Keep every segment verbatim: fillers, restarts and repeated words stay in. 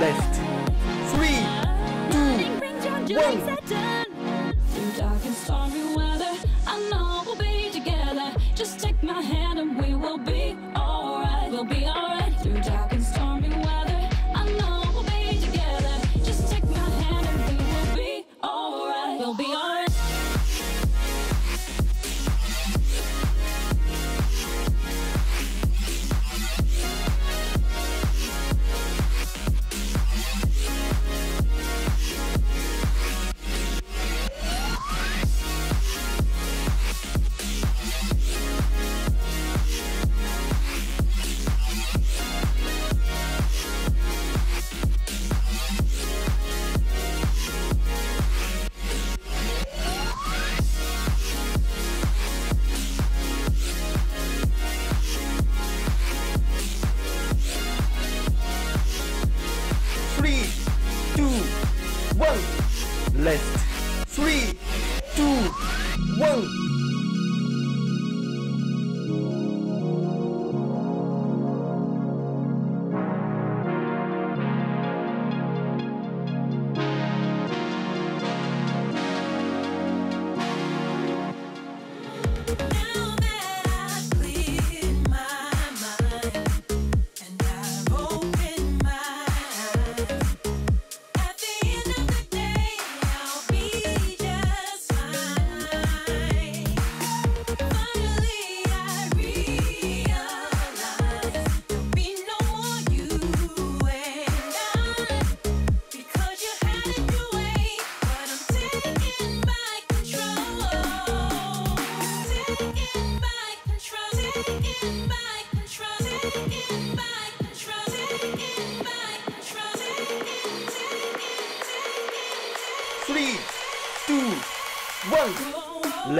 left. Three, two, one. Through dark and stormy weather, I know we'll be together. Just take my hand and we will be alright. We'll be alright. Through dark and stormy weather, I know we'll be together. Just take my hand and we will be alright. We'll be alright. Left, three, two, one. Three, two, one.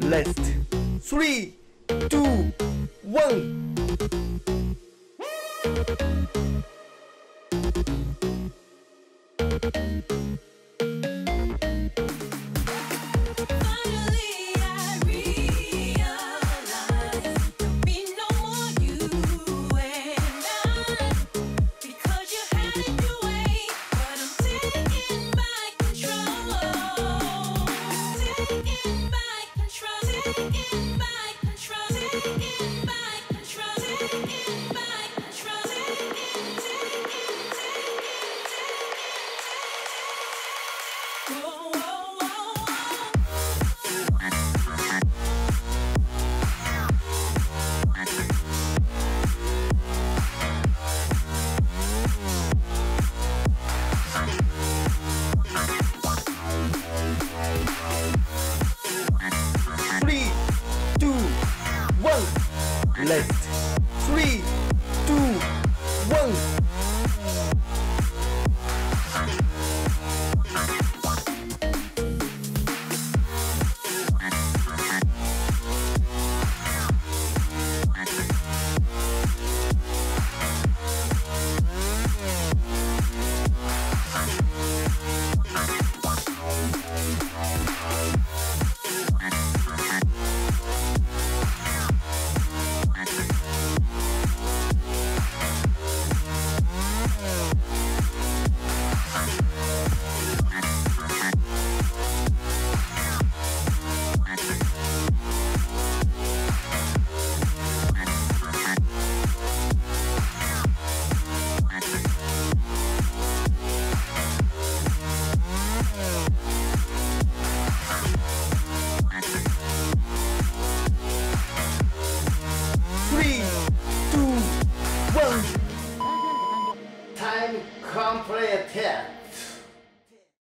Left. Three, two, one. One, left, three, two, one. Left, three, two, one.